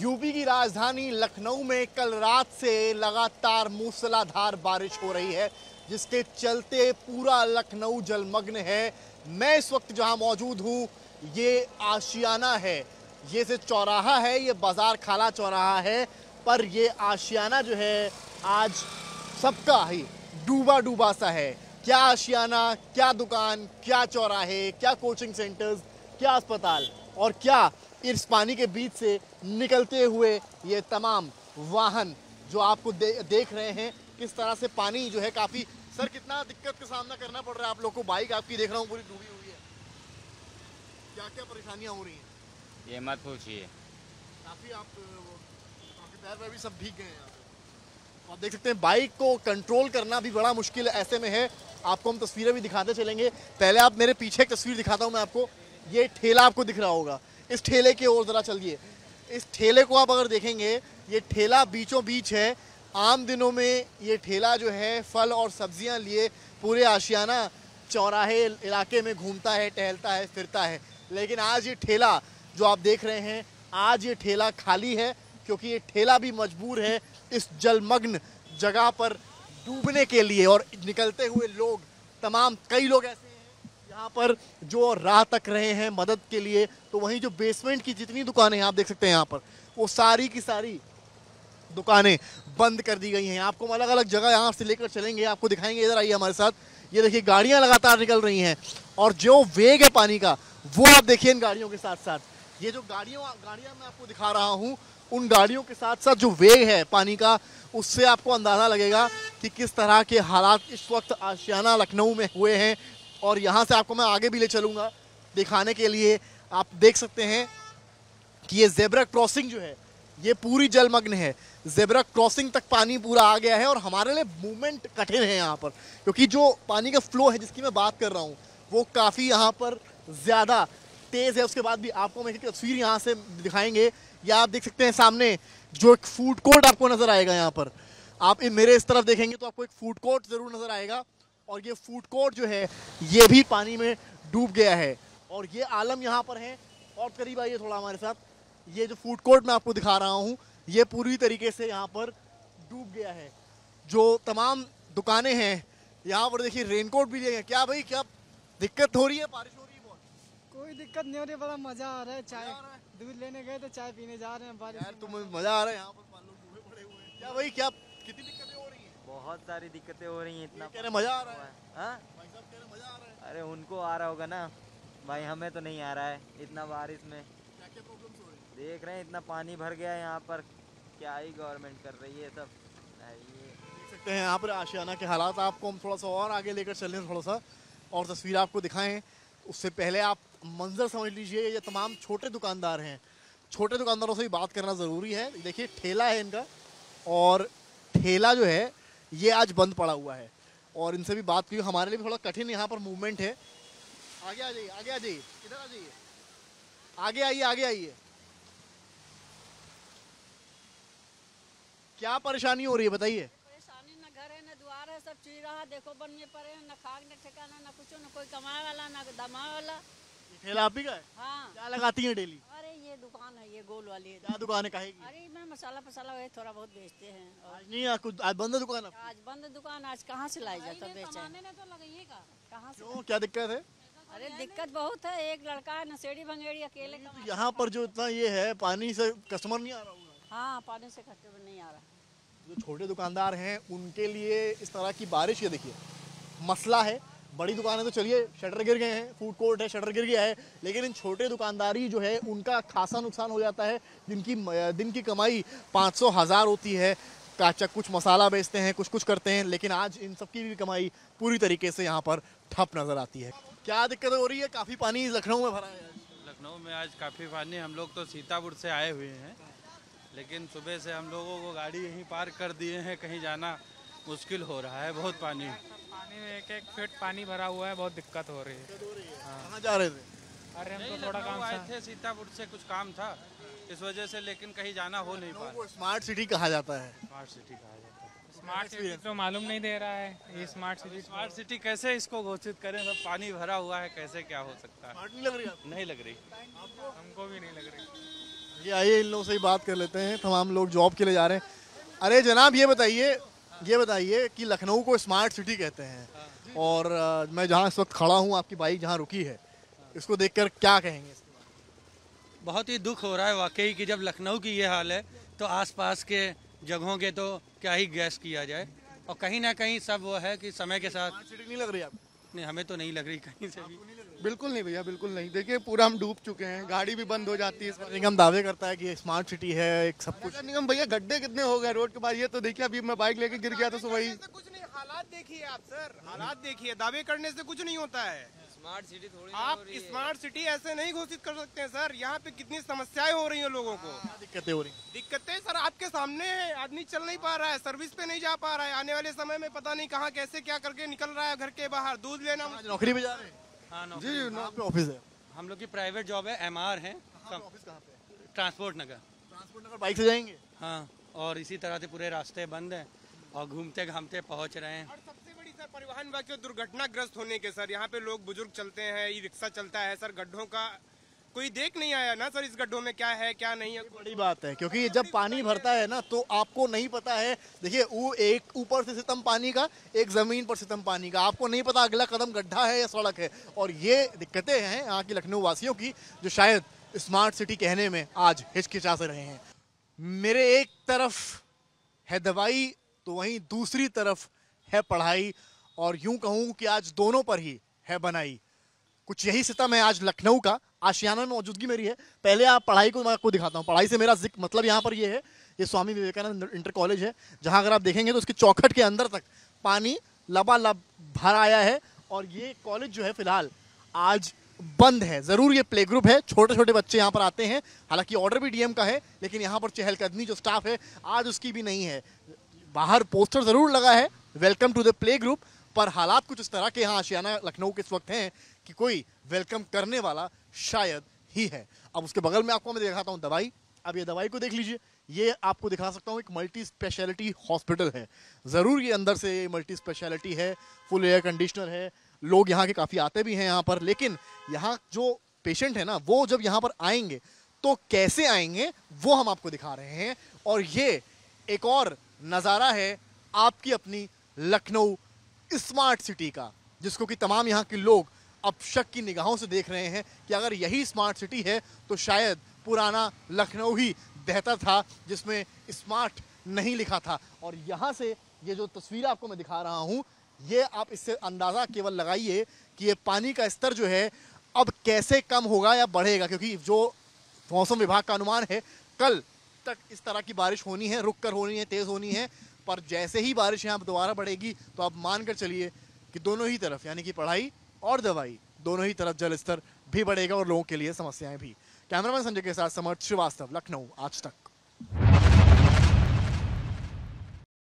UP की राजधानी लखनऊ में कल रात से लगातार मूसलाधार बारिश हो रही है, जिसके चलते पूरा लखनऊ जलमग्न है। मैं इस वक्त जहां मौजूद हूं, ये आशियाना है, ये से चौराहा है, ये बाजार खाला चौराहा है, पर ये आशियाना जो है आज सबका ही डूबा डूबा सा है। क्या आशियाना, क्या दुकान, क्या चौराहे, क्या कोचिंग सेंटर्स, क्या अस्पताल और क्या इस पानी के बीच से निकलते हुए ये तमाम वाहन जो आपको देख रहे हैं, किस तरह से पानी जो है काफ़ी। सर, कितना दिक्कत का सामना करना पड़ रहा है आप लोग को? बाइक आपकी देख रहा हूँ पूरी डूबी हुई है, क्या क्या परेशानियाँ हो रही हैं? ये मत पूछिए, काफ़ी आपके पैर पर भी सब भीग गए हैं। आप देख सकते हैं बाइक को कंट्रोल करना भी बड़ा मुश्किल ऐसे में है। आपको हम तस्वीरें भी दिखाते चलेंगे। पहले आप मेरे पीछे एक तस्वीर दिखाता हूँ मैं आपको। ये ठेला आपको दिख रहा होगा, इस ठेले की ओर ज़रा चलिए। इस ठेले को आप अगर देखेंगे, ये ठेला बीचों बीच है। आम दिनों में ये ठेला जो है फल और सब्जियां लिए पूरे आशियाना चौराहे इलाके में घूमता है, टहलता है, फिरता है। लेकिन आज ये ठेला जो आप देख रहे हैं, आज ये ठेला खाली है, क्योंकि ये ठेला भी मजबूर है इस जलमग्न जगह पर डूबने के लिए। और निकलते हुए लोग तमाम, कई लोग ऐसे यहाँ पर जो राह तक रहे हैं मदद के लिए, तो वहीं जो बेसमेंट की जितनी दुकानें आप देख सकते हैं यहाँ पर, वो सारी की सारी दुकानें बंद कर दी गई हैं। आपको अलग अलग जगह यहाँ से लेकर चलेंगे, आपको दिखाएंगे। इधर आइए हमारे साथ। ये देखिए गाड़ियाँ लगातार निकल रही हैं और जो वेग है पानी का वो आप देखिए। इन गाड़ियों के साथ साथ ये जो गाड़ियाँ मैं आपको दिखा रहा हूँ, उन गाड़ियों के साथ साथ जो वेग है पानी का, उससे आपको अंदाज़ा लगेगा कि किस तरह के हालात इस वक्त आशियाना लखनऊ में हुए हैं। और यहाँ से आपको मैं आगे भी ले चलूँगा दिखाने के लिए। आप देख सकते हैं कि ये ज़ेब्रा क्रॉसिंग जो है ये पूरी जलमग्न है। ज़ेब्रा क्रॉसिंग तक पानी पूरा आ गया है और हमारे लिए मूवमेंट कठिन है यहाँ पर, क्योंकि जो पानी का फ्लो है जिसकी मैं बात कर रहा हूँ वो काफ़ी यहाँ पर ज़्यादा तेज़ है। उसके बाद भी आपको मैं एक तस्वीर यहाँ से दिखाएंगे। या आप देख सकते हैं सामने जो एक फूड कोर्ट आपको नज़र आएगा यहाँ पर। आप मेरे इस तरफ देखेंगे तो आपको एक फूड कोर्ट ज़रूर नज़र आएगा और ये फूड कोर्ट जो है ये भी पानी में डूब गया है। और ये आलम यहाँ पर है। और करीब आइए थोड़ा हमारे साथ। ये जो फूड कोर्ट मैं आपको दिखा रहा हूँ ये पूरी तरीके से यहाँ पर डूब गया है। जो तमाम दुकानें हैं यहाँ पर देखिए, रेनकोट भी लिए हैं। क्या भाई, क्या दिक्कत हो रही है? बारिश हो रही है बहुत? कोई दिक्कत नहीं हो रही, बड़ा मज़ा आ रहा है। चाय दूध लेने गए तो चाय पीने जा रहे हैं बारिश, तो मज़ा आ रहा है यहाँ पर। लोग पड़े हुए हैं। क्या भाई, क्या कितनी दिक्कत? बहुत सारी दिक्कतें हो रही हैं। इतना कह रहे मज़ा आ रहा है, हाँ भाई साहब कह रहे मज़ा आ रहा है। अरे उनको आ रहा होगा ना भाई, हमें तो नहीं आ रहा है। इतना बारिश में क्या क्या प्रॉब्लम्स हो रही है देख रहे हैं। इतना पानी भर गया है यहाँ पर, क्या ही गवर्नमेंट कर रही है सब। ये देख सकते हैं यहाँ पर आशियाना के हालात। आपको हम थोड़ा सा और आगे लेकर चलें, थोड़ा सा और तस्वीर आपको दिखाएँ। उससे पहले आप मंजर समझ लीजिए। ये तमाम छोटे दुकानदार हैं, छोटे दुकानदारों से भी बात करना ज़रूरी है। देखिए ठेला है इनका और ठेला जो है ये आज बंद पड़ा हुआ है और इनसे भी बात की। हमारे लिए भी थोड़ा कठिन यहाँ पर मूवमेंट है। आगे आ जाइए, आगे आ जाइए, इधर आ जाइए, आगे आइए, आगे आइए। क्या परेशानी हो रही है बताइए? परेशानी ना घर है ना द्वार है, सब चीज रहा देखो बनने पड़े हैं। ना खाक ना ठिकाना ना कुछ, ना कोई कमाए वाला ना दमा वाला। ठेला आप ही का है? हाँ। क्या लगाती है डेली? ये दुकान है, ये गोल वाली है। क्या दुकान है कहेगी? अरे मैं मसाला फसाला वही थोड़ा बहुत बेचते हैं। आज नहीं, आज बंद है दुकान? आज बंद दुकान, आज कहाँ से लाया जाता है? बेचने में तो लगाइएगा, कहाँ से? क्या दिक्कत है? अरे दिक्कत बहुत है। एक लड़का है नशेड़ी भंगेड़ी अकेले यहाँ पर। जो इतना ये है पानी से कस्टमर नहीं आ रहा होगा? हाँ, पानी से कस्टमर नहीं आ रहा। जो छोटे दुकानदार हैं उनके लिए इस तरह की बारिश ये देखिए मसला है। बड़ी दुकान है तो चलिए, शटर गिर गए हैं, फूड कोर्ट है, शटर गिर गया है। लेकिन इन छोटे दुकानदारी जो है उनका खासा नुकसान हो जाता है। जिनकी दिन की कमाई 500-1000 होती है, काचा कुछ मसाला बेचते हैं, कुछ कुछ करते हैं, लेकिन आज इन सबकी भी कमाई पूरी तरीके से यहाँ पर ठप नज़र आती है। क्या दिक्कत हो रही है? काफ़ी पानी लखनऊ में भरा है। लखनऊ में आज काफ़ी पानी। हम लोग तो सीतापुर से आए हुए हैं, लेकिन सुबह से हम लोगों को गाड़ी यहीं पार्क कर दिए हैं, कहीं जाना मुश्किल हो रहा है। बहुत पानी, पानी में 1-1 फीट पानी भरा हुआ है, बहुत दिक्कत हो रही है। कहाँ जा रहे थे? अरे हम तो थोड़ा काम आए थे सीतापुर से, कुछ काम था इस वजह से, लेकिन कहीं जाना हो नहीं पाया। स्मार्ट सिटी कहा जाता है, स्मार्ट सिटी कहा जाता है। स्मार्ट सिटी तो मालूम नहीं दे रहा है ये स्मार्ट सिटी। स्मार्ट सिटी कैसे इसको घोषित करें? सब पानी भरा हुआ है, कैसे क्या हो सकता है? नहीं लग रही, नहीं लग रही हमको भी, नहीं लग रही। ये आइए इन लोगों से ही बात कर लेते हैं। तमाम लोग जॉब के लिए जा रहे हैं। अरे जनाब ये बताइए कि लखनऊ को स्मार्ट सिटी कहते हैं, और मैं जहाँ इस वक्त खड़ा हूँ, आपकी बाइक जहाँ रुकी है, इसको देखकर क्या कहेंगे? बहुत ही दुख हो रहा है वाकई कि जब लखनऊ की ये हाल है तो आसपास के जगहों के तो क्या ही गैस किया जाए। और कहीं ना कहीं सब वो है कि समय के साथ सिटी नहीं लग रही आपको? नहीं, हमें तो नहीं लग रही कहीं से भी। बिल्कुल नहीं भैया, बिल्कुल नहीं। देखिए पूरा हम डूब चुके हैं, गाड़ी भी बंद हो जाती है। इस निगम दावे करता है कि स्मार्ट सिटी है, एक सब कुछ। निगम भैया गड्ढे कितने हो गए रोड के बाद, ये तो देखिए अभी मैं बाइक लेके गिर गया था सुबह ही। कुछ नहीं, हालात देखिए आप सर, हालात देखिए, दावे करने से कुछ नहीं होता है। स्मार्ट सिटी थोड़ी आप स्मार्ट सिटी ऐसे नहीं घोषित कर सकते हैं सर। यहाँ पे कितनी समस्याएं हो रही है लोगों को, दिक्कतें हो रही है। दिक्कतें सर आपके सामने है, आदमी चल नहीं पा रहा है, सर्विस पे नहीं जा पा रहा है, आने वाले समय में पता नहीं कहाँ कैसे क्या करके निकल रहा है घर के बाहर। दूध लेना, नौकरी पे जा रहे हैं। हाँ जी, ऑफिस है हम लोग की, प्राइवेट जॉब है, MR है। ऑफिस कहाँ पे? ट्रांसपोर्ट नगर। बाइक से जाएंगे? हाँ, और इसी तरह से पूरे रास्ते बंद हैं और घूमते घामते पहुँच रहे हैं। और सबसे बड़ी सर परिवहन विभाग के दुर्घटनाग्रस्त होने के सर, यहाँ पे लोग बुजुर्ग चलते हैं, ई रिक्शा चलता है सर, गड्ढों का कोई देख नहीं आया ना सर, इस गड्ढों में क्या है क्या नहीं है। बड़ी बात है, क्योंकि जब पानी भरता है ना तो आपको नहीं पता है। देखिए वो एक ऊपर से सितम पानी का, एक जमीन पर सितम पानी का, आपको नहीं पता अगला कदम गड्ढा है या सड़क है। और ये दिक्कतें हैं यहाँ की लखनऊ वासियों की, जो शायद स्मार्ट सिटी कहने में आज हिचकिचा से रहे हैं। मेरे एक तरफ है दवाई तो वहीं दूसरी तरफ है पढ़ाई, और यूं कहूँ कि आज दोनों पर ही है बनाई। कुछ यही सितम है आज लखनऊ का, आशियाना में मौजूदगी मेरी है। पहले आप पढ़ाई को मैं आपको दिखाता हूँ। पढ़ाई से मेरा जिक्र मतलब यहाँ पर ये है, ये स्वामी विवेकानंद इंटर कॉलेज है, जहाँ अगर आप देखेंगे तो उसकी चौखट के अंदर तक पानी लबालब भर आया है। और ये कॉलेज जो है फिलहाल आज बंद है। ज़रूर ये प्ले ग्रुप है, छोटे छोटे बच्चे यहाँ पर आते हैं, हालाँकि ऑर्डर भी DM का है, लेकिन यहाँ पर चहलकदमी जो स्टाफ है आज उसकी भी नहीं है। बाहर पोस्टर ज़रूर लगा है welcome to the play group, पर हालात कुछ इस तरह के यहाँ आशियाना लखनऊ के इस वक्त हैं कि कोई वेलकम करने वाला शायद ही है। अब उसके बगल में आपको मैं दिखाता हूँ दवाई। अब ये दवाई को देख लीजिए, ये आपको दिखा सकता हूँ, एक मल्टी स्पेशलिटी हॉस्पिटल है। ज़रूर ये अंदर से मल्टी स्पेशलिटी है, फुल एयर कंडीशनर है, लोग यहाँ के काफ़ी आते भी हैं यहाँ पर। लेकिन यहाँ जो पेशेंट है ना, वो जब यहाँ पर आएंगे तो कैसे आएंगे वो हम आपको दिखा रहे हैं। और ये एक और नज़ारा है आपकी अपनी लखनऊ स्मार्ट सिटी का, जिसको कि तमाम यहाँ के लोग अब शक की निगाहों से देख रहे हैं कि अगर यही स्मार्ट सिटी है तो शायद पुराना लखनऊ ही बेहतर था, जिसमें स्मार्ट नहीं लिखा था। और यहाँ से ये जो तस्वीर आपको मैं दिखा रहा हूँ, ये आप इससे अंदाज़ा केवल लगाइए कि ये पानी का स्तर जो है अब कैसे कम होगा या बढ़ेगा, क्योंकि जो मौसम विभाग का अनुमान है कल तक इस तरह की बारिश होनी है, रुक कर होनी है, तेज़ होनी है। पर जैसे ही बारिश यहाँ दोबारा बढ़ेगी तो आप मान कर चलिए कि दोनों ही तरफ, यानी कि पढ़ाई और दवाई, दोनों ही तरफ जल स्तर भी बढ़ेगा और लोगों के लिए समस्याएं भी। कैमरामैन संजय के साथ समर्थ श्रीवास्तव, लखनऊ, आज तक।